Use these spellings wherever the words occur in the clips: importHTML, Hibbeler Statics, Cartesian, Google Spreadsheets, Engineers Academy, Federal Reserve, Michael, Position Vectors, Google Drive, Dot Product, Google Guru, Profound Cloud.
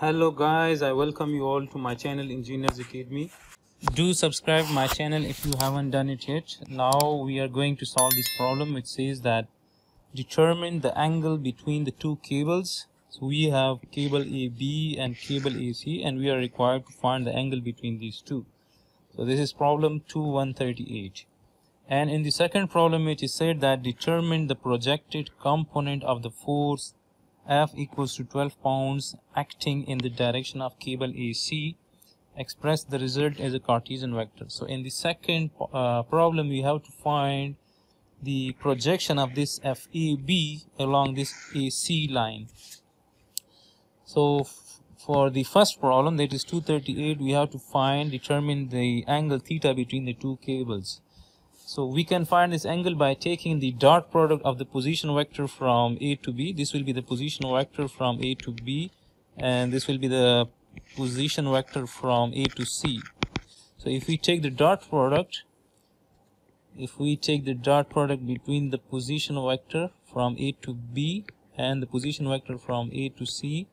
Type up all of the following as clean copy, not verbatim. Hello guys, I welcome you all to my channel Engineers Academy. Do subscribe my channel if you haven't done it yet. Now we are going to solve this problem which says that determine the angle between the two cables. So we have cable AB and cable AC and we are required to find the angle between these two. So this is problem 2138. And in the second problem it is said that determine the projected component of the force F equals to 12 pounds acting in the direction of cable AC. Express the result as a Cartesian vector. So in the second problem we have to find the projection of this FAB along this AC line. So for the first problem, that is 238, we have to determine the angle theta between the two cables. So we can find this angle by taking the dot product of the position vector from A to B. This will be the position vector from A to B and this will be the position vector from A to C. So if we take the dot product, between the position vector from A to B and the position vector from A to C,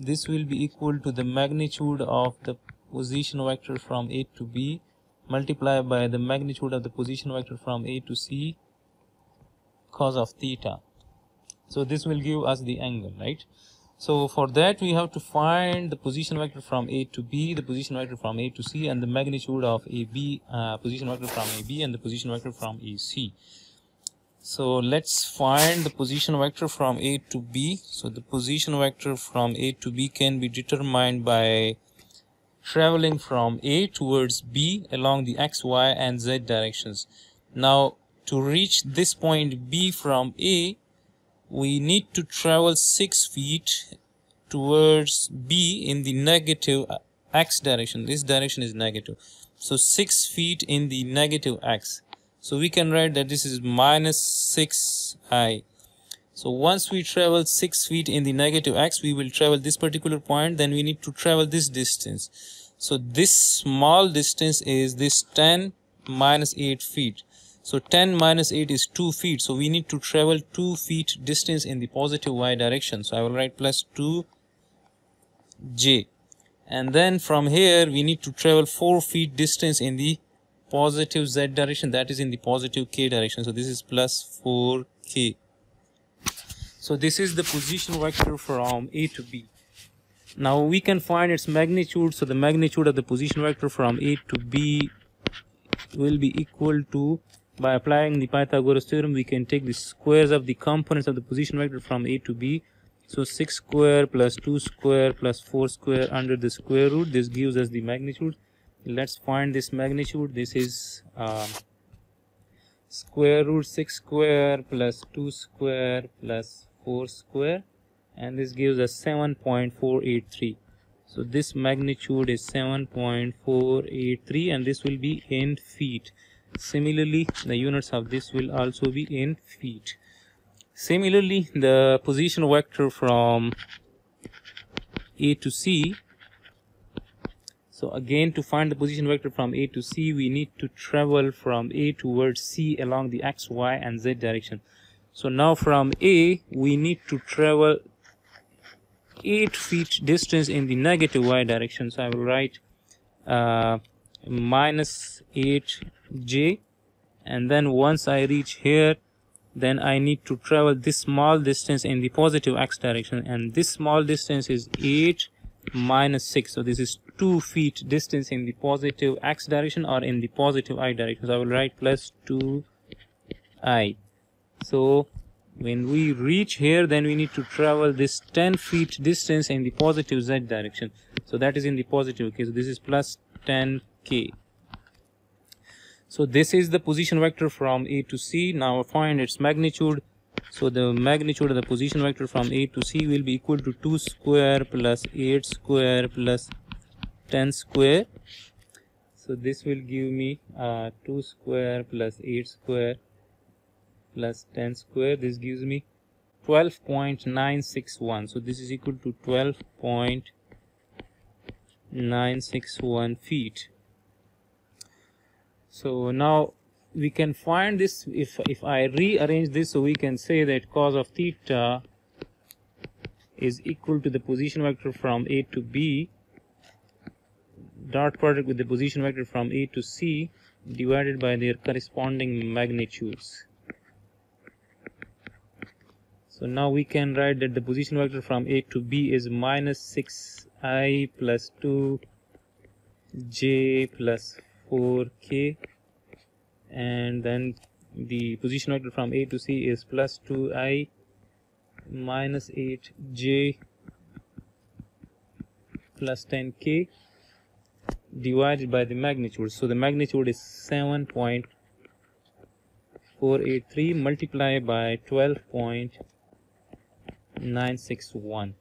this will be equal to the magnitude of the position vector from A to B multiplied by the magnitude of the position vector from A to C cos of theta. So this will give us the angle, right? So for that we have to find the position vector from A to B, the position vector from A to C, and the magnitude of AB, position vector from AB, and the position vector from AC. So let's find the position vector from A to B. So the position vector from A to B can be determined by traveling from A towards B along the X, Y, and Z directions. Now to reach this point B from A, we need to travel 6 feet towards B in the negative X direction. This direction is negative. So 6 feet in the negative X. So we can write that this is minus 6i. So once we travel 6 feet in the negative X, we will travel this particular point. Then we need to travel this distance. So this small distance is this 10 minus 8 feet. So 10 minus 8 is 2 feet. So we need to travel 2 feet distance in the positive y direction. So I will write plus 2j. And then from here we need to travel 4 feet distance in the positive z direction. That is in the positive k direction. So this is plus 4k. So this is the position vector from A to B. Now we can find its magnitude. So the magnitude of the position vector from A to B will be equal to, by applying the Pythagoras theorem, we can take the squares of the components of the position vector from A to B. So 6 square plus 2 square plus 4 square under the square root. This gives us the magnitude. Let's find this magnitude. This is square root 6 square plus 2 square plus 4 square. And this gives us 7.483. So this magnitude is 7.483 and this will be in feet. Similarly, the units of this will also be in feet. Similarly, the position vector from A to C. So again, to find the position vector from A to C, we need to travel from A towards C along the X, Y, and Z direction. So now from A, we need to travel 8 feet distance in the negative Y direction. So I will write minus 8j, and then once I reach here, then I need to travel this small distance in the positive X direction, and this small distance is 8 minus 6. So this is 2 feet distance in the positive X direction or in the positive I direction. So I will write plus 2i. So when we reach here, then we need to travel this 10 feet distance in the positive Z direction. So that is in the positive K. So this is plus 10k. So this is the position vector from A to C. Now find its magnitude. So the magnitude of the position vector from A to C will be equal to 2 square plus 8 square plus 10 square. So this will give me 2 square plus 8 square plus 10 square. This gives me 12.961. So this is equal to 12.961 feet. So now we can find this. If I rearrange this, so we can say that cos of theta is equal to the position vector from A to B, dot product with the position vector from A to C, divided by their corresponding magnitudes. So now we can write that the position vector from A to B is minus 6i plus 2j plus 4k, and then the position vector from A to C is plus 2i minus 8j plus 10k divided by the magnitude. So the magnitude is 7.483 multiplied by 12.961.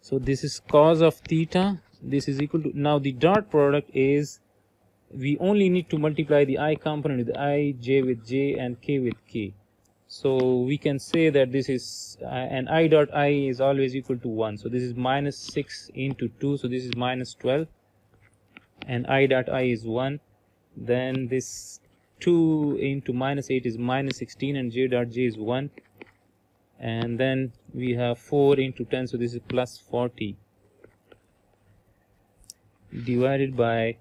So this is cos of theta. This is equal to, now the dot product is, we only need to multiply the I component with I, j with j, and k with k. So we can say that this is an I dot I is always equal to 1. So this is minus 6 into 2. So this is minus 12. And I dot I is 1. Then this 2 into minus 8 is minus 16. And j dot j is 1. And then we have 4 into 10. So this is plus 40. Divided by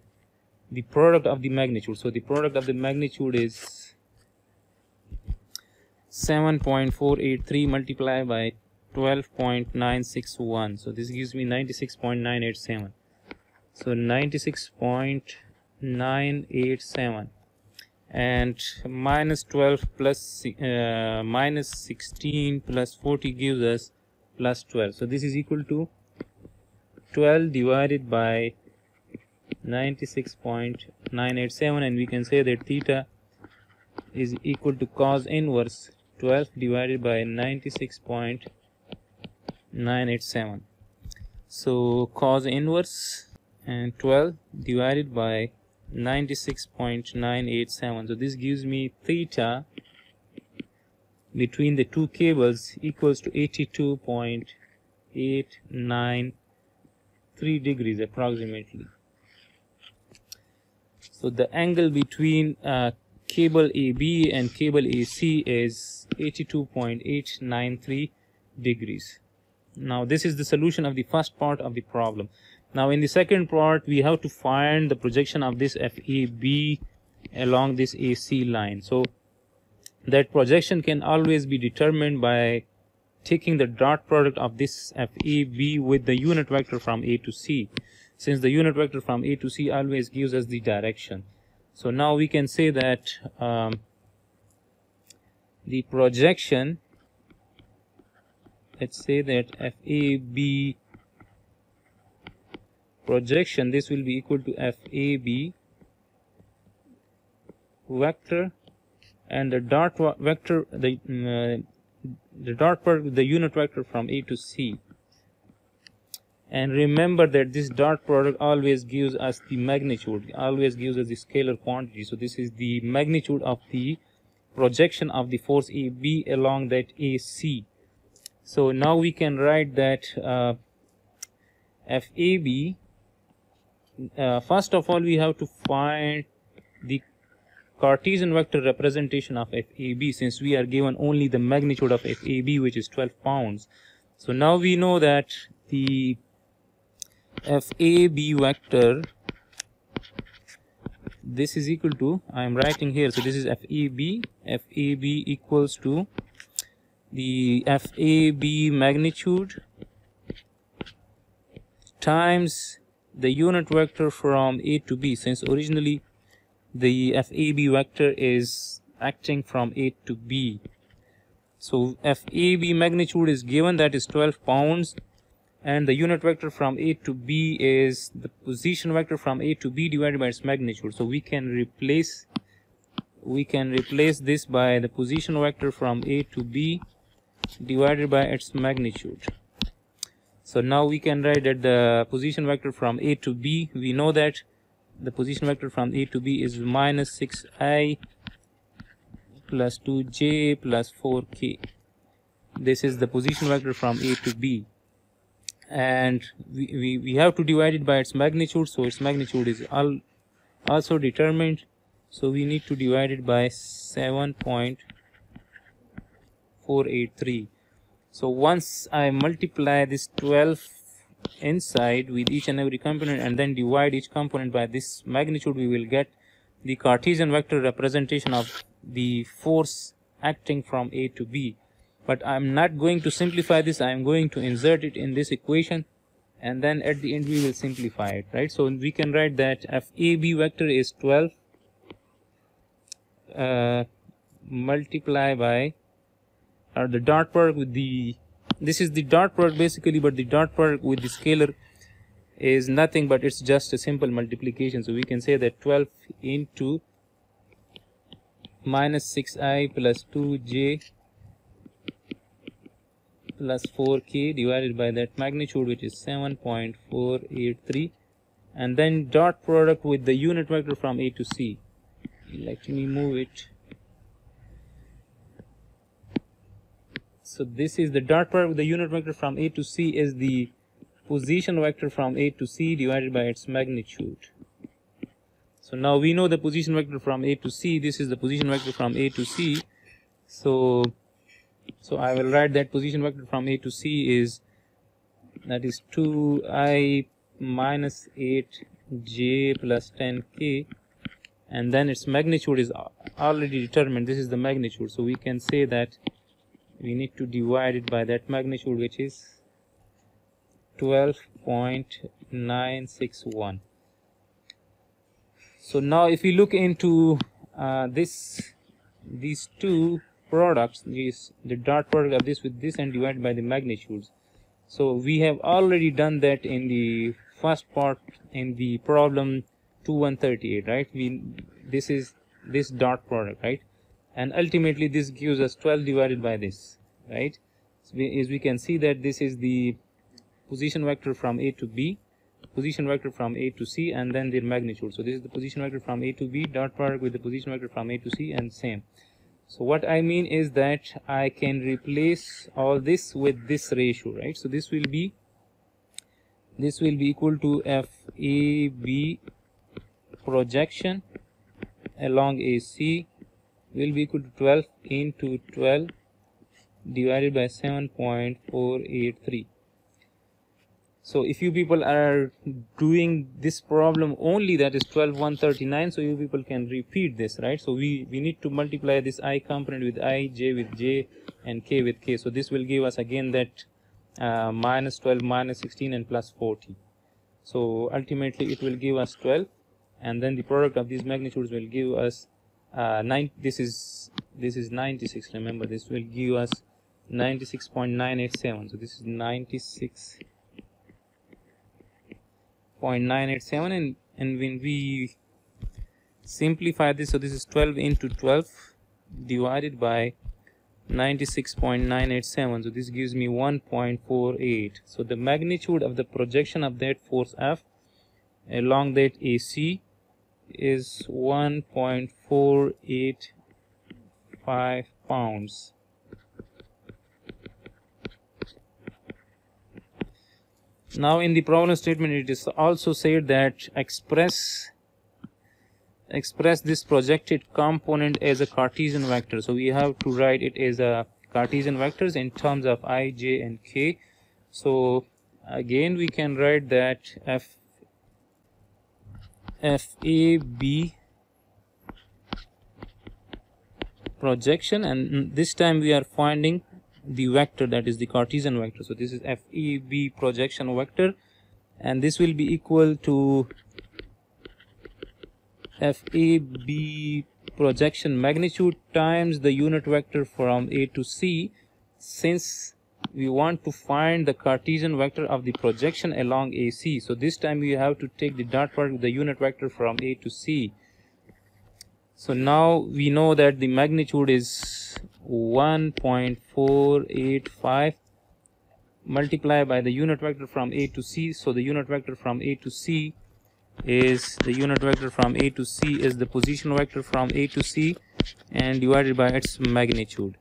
the product of the magnitude. So the product of the magnitude is 7.483 multiplied by 12.961. So this gives me 96.987. So 96.987 and minus 12 plus minus 16 plus 40 gives us plus 12. So this is equal to 12 divided by 96.987, and we can say that theta is equal to cos inverse 12 divided by 96.987. So cos inverse and 12 divided by 96.987. So this gives me theta between the two cables equals to 82.893 degrees approximately. So the angle between cable AB and cable AC is 82.893 degrees. Now this is the solution of the first part of the problem. Now in the second part we have to find the projection of this FAB along this AC line. So that projection can always be determined by taking the dot product of this FAB with the unit vector from A to C, since the unit vector from A to C always gives us the direction. So now we can say that the projection, let's say that FAB projection, this will be equal to FAB vector and the dot vector, the dot product, the unit vector from A to C. And remember that this dot product always gives us the magnitude, always gives us the scalar quantity. So this is the magnitude of the projection of the force AB along that AC. So now we can write that FAB, first of all we have to find the Cartesian vector representation of FAB, since we are given only the magnitude of FAB, which is 12 pounds. So now we know that the FAB vector, this is equal to, I am writing here, so this is FAB, FAB equals to the FAB magnitude times the unit vector from A to B, since originally the FAB vector is acting from A to B. So FAB magnitude is given, that is 12 pounds. And the unit vector from A to B is the position vector from A to B divided by its magnitude. So we can replace this by the position vector from A to B divided by its magnitude. So now we can write that the position vector from A to B, we know that the position vector from A to B is minus 6i plus 2j plus 4k. This is the position vector from A to B. And we have to divide it by its magnitude, so its magnitude is also determined, so we need to divide it by 7.483. So once I multiply this 12 inside with each and every component and then divide each component by this magnitude, we will get the Cartesian vector representation of the force acting from A to B. But I am not going to simplify this, I am going to insert it in this equation, and then at the end we will simplify it, right? So we can write that FAB vector is 12 multiply by the dot product with the, this is the dot product basically, but the dot product with the scalar is nothing but it's just a simple multiplication. So we can say that 12 into minus 6i plus 2j plus 4k divided by that magnitude, which is 7.483, and then dot product with the unit vector from A to C. Let me move it. So this is the dot product with the unit vector from A to C is the position vector from A to C divided by its magnitude. So now we know the position vector from A to C. This is the position vector from A to C. So I will write that position vector from A to C is, that is 2i minus 8j plus 10k, and then its magnitude is already determined. This is the magnitude. So we can say that we need to divide it by that magnitude, which is 12.961. So now if we look into these two products, the dot product of this with this, and divided by the magnitudes. So we have already done that in the first part in the problem 2138, right? This is this dot product, right? And ultimately this gives us 12 divided by this, right? So as we can see that this is the position vector from A to B, position vector from A to C, and then their magnitude. So this is the position vector from A to B, dot product with the position vector from A to C, and same. So what I mean is that I can replace all this with this ratio, right? So this will be equal to FAB projection along AC will be equal to 12 into 12 divided by 7.483. So if you people are doing this problem only, that is 12,139, so you people can repeat this, right? So we need to multiply this I component with I, j with j, and k with k. So this will give us again that minus 12, minus 16, and plus 40. So ultimately it will give us 12, and then the product of these magnitudes will give us 9. This is 96. Remember, this will give us 96.987. So this is 96.987, and when we simplify this, so this is 12 into 12 divided by 96.987, so this gives me 1.48. so the magnitude of the projection of that force F along that AC is 1.485 pounds. Now in the problem statement it is also said that express this projected component as a Cartesian vector. So we have to write it as a Cartesian vectors in terms of I, j, and k. So again we can write that FAB projection, and this time we are finding the vector, that is the Cartesian vector. So this is FAB projection vector, and this will be equal to FAB projection magnitude times the unit vector from A to C, since we want to find the Cartesian vector of the projection along AC. So this time we have to take the dot product with the unit vector from A to C. So now we know that the magnitude is 1.485 multiplied by the unit vector from A to C. So the unit vector from A to C is the position vector from A to C, and divided by its magnitude.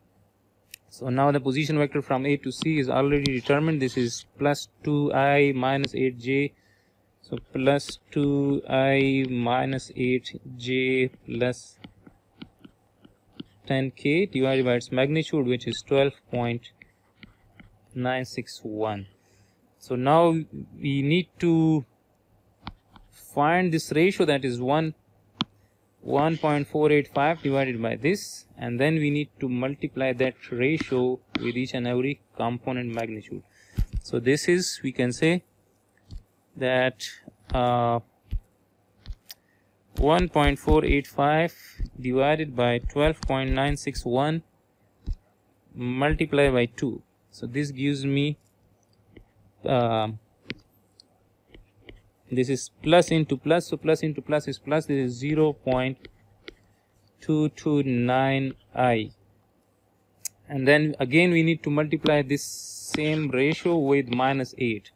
So now the position vector from A to C is already determined. This is plus 2i minus 8j, so plus 2i minus 8j plus 10k divided by its magnitude, which is 12.9 961. So now we need to find this ratio, that is 1.485 divided by this, and then we need to multiply that ratio with each and every component magnitude. So this is, we can say that 1.485 divided by 12.961 multiplied by 2. So this gives me this is plus into plus, so plus into plus is plus. This is 0.229i, and then again we need to multiply this same ratio with minus 8.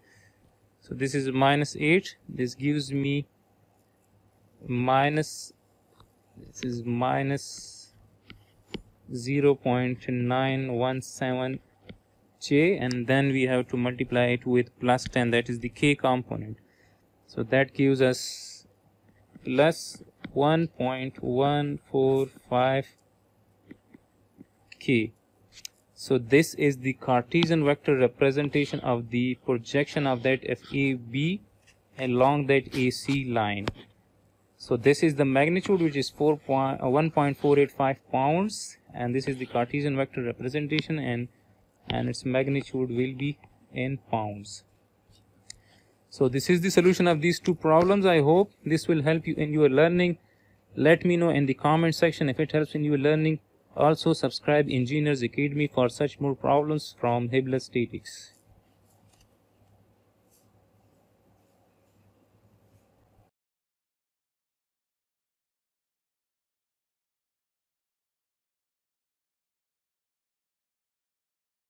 So this is minus 8. This gives me minus, this is minus 0.917j, and then we have to multiply it with plus 10, that is the k component. So that gives us plus 1.145k. So this is the Cartesian vector representation of the projection of that FAB along that AC line. So this is the magnitude, which is 1.485 pounds, and this is the Cartesian vector representation, and its magnitude will be in pounds. So this is the solution of these two problems. I hope this will help you in your learning. Let me know in the comment section if it helps in your learning. Also subscribe Engineers Academy for such more problems from Hibbeler Statics.